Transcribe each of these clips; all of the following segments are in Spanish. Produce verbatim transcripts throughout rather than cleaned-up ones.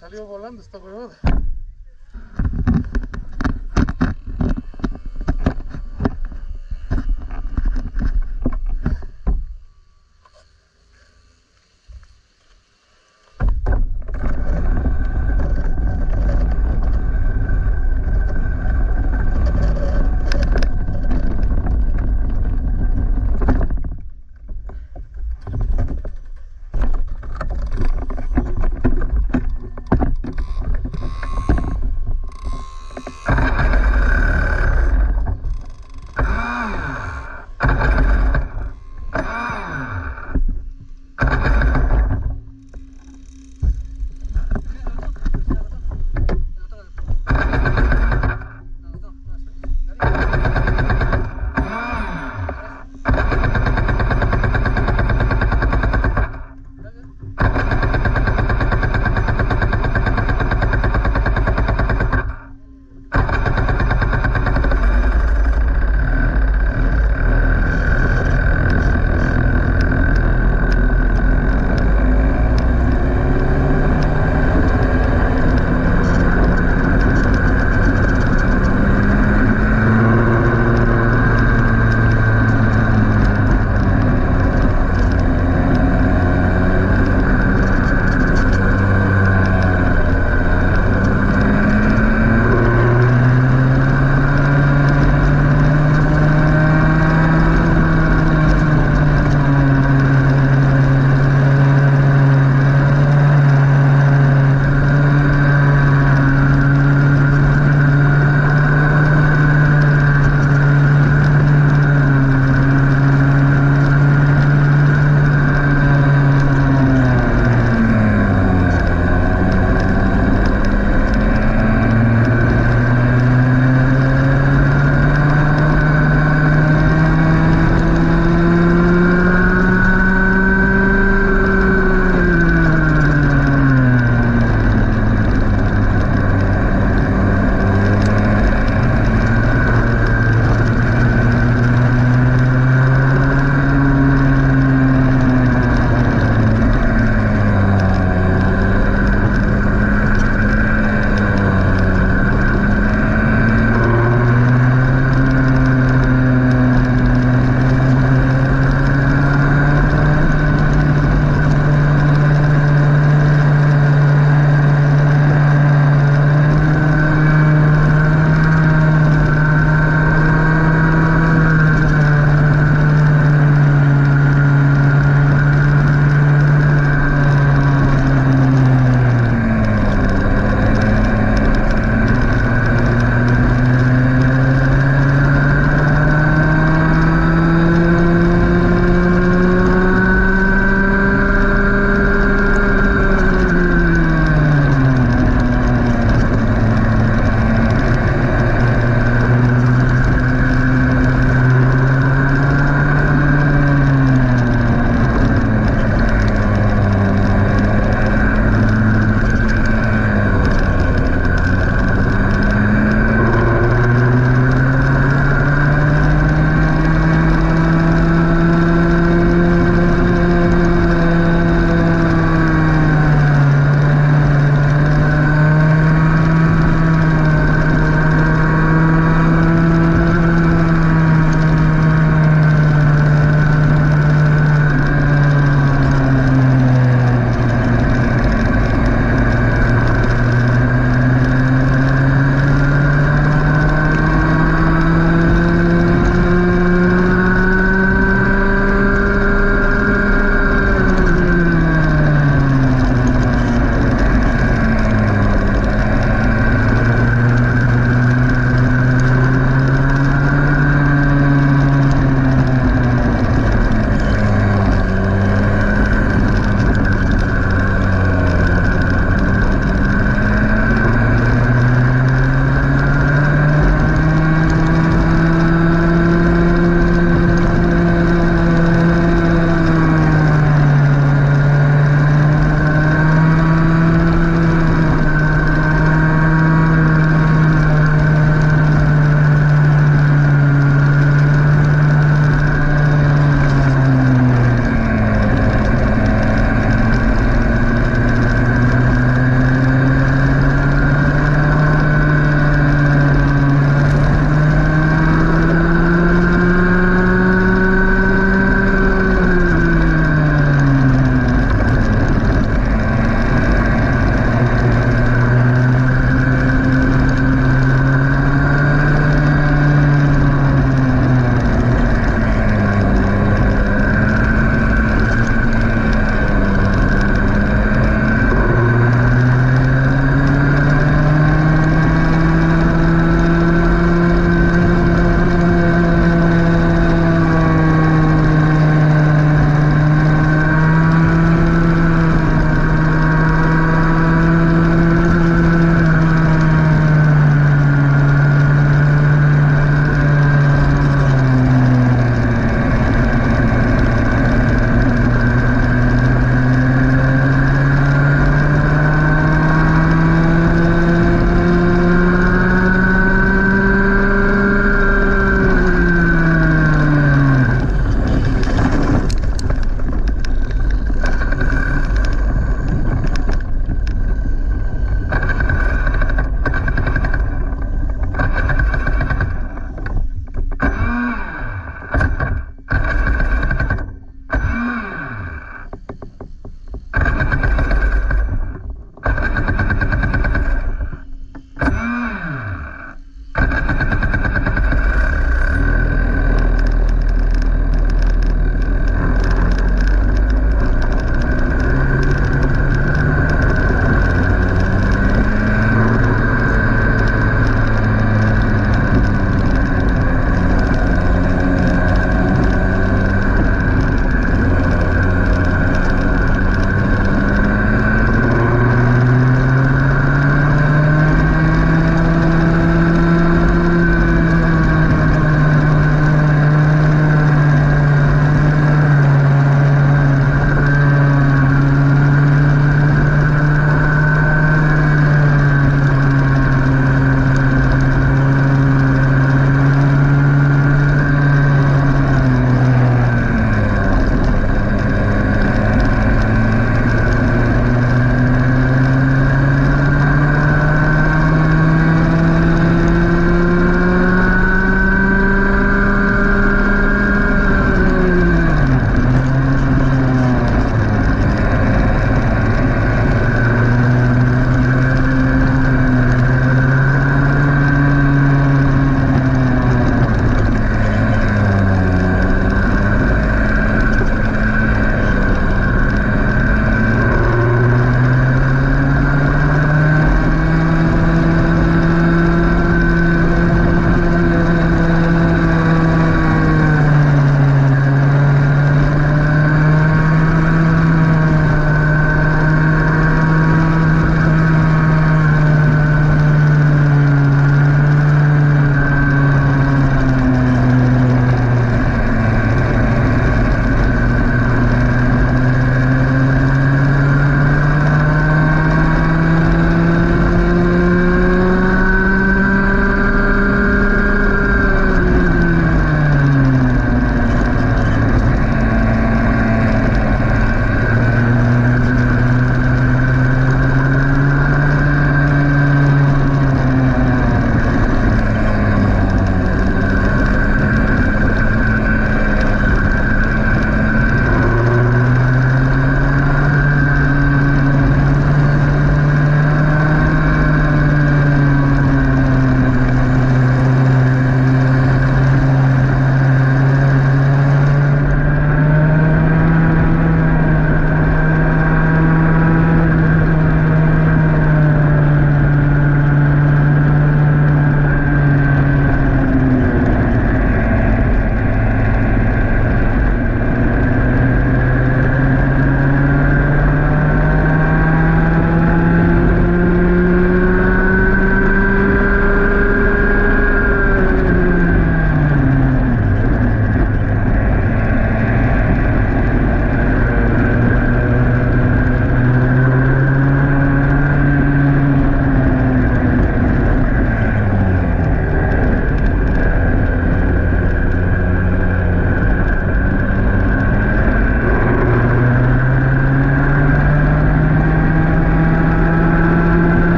salió volando esta huevada.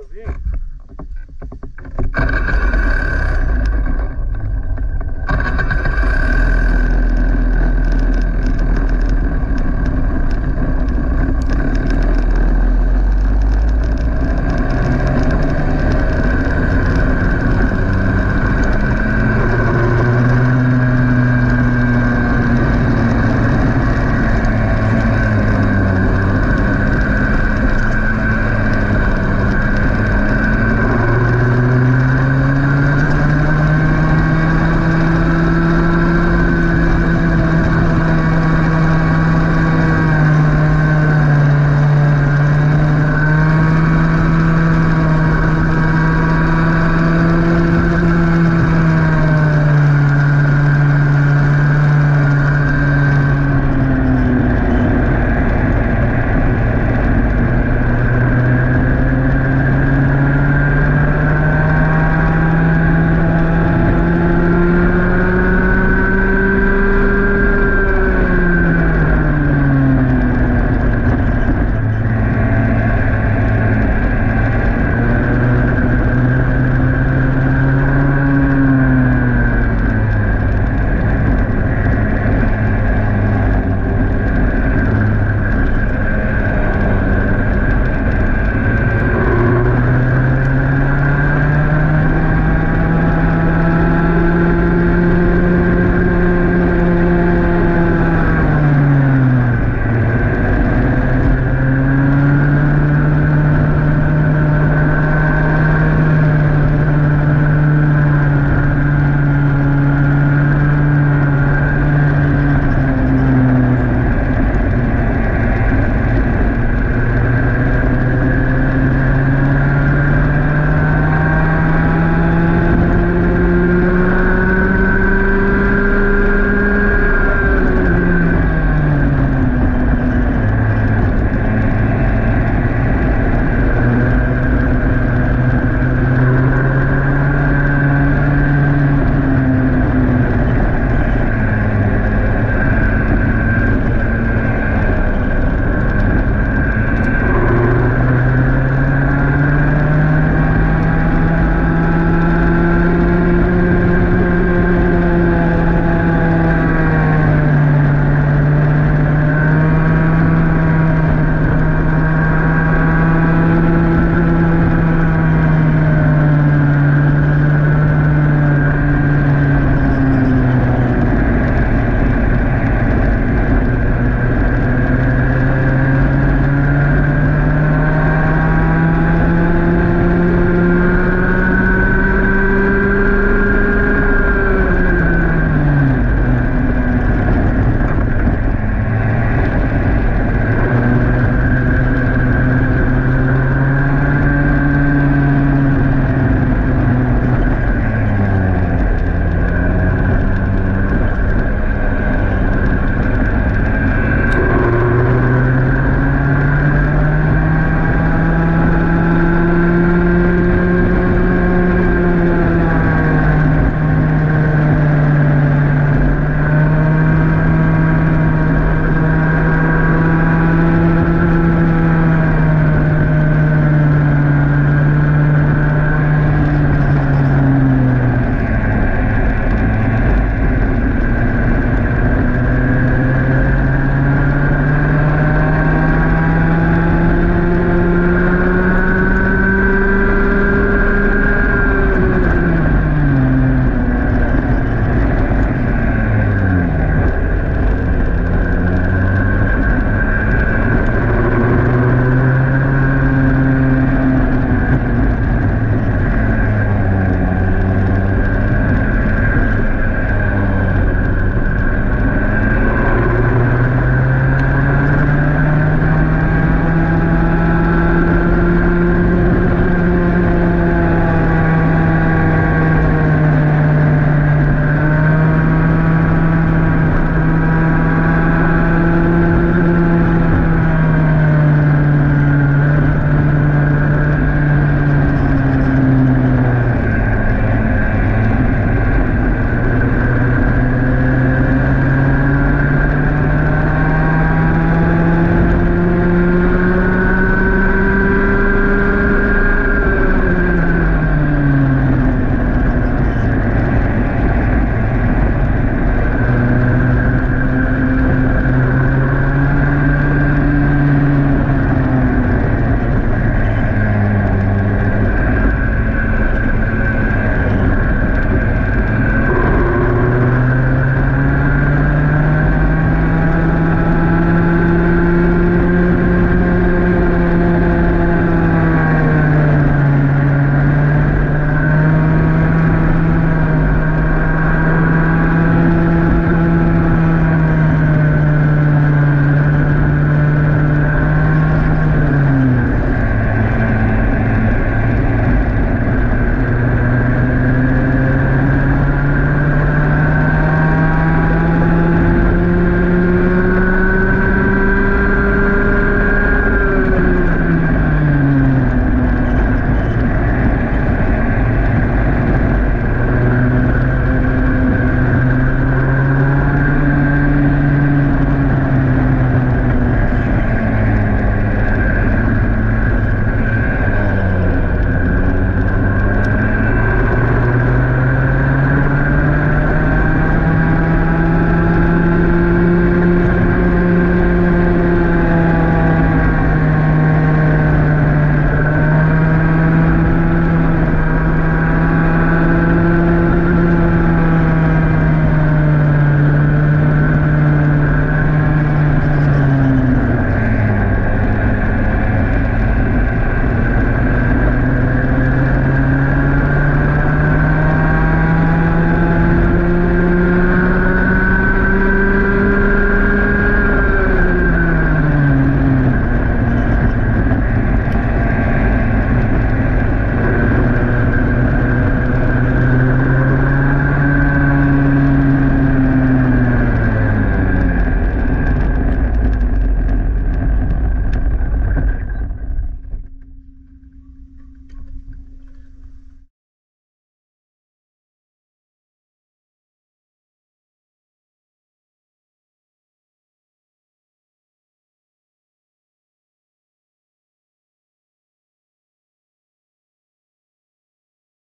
estás bien.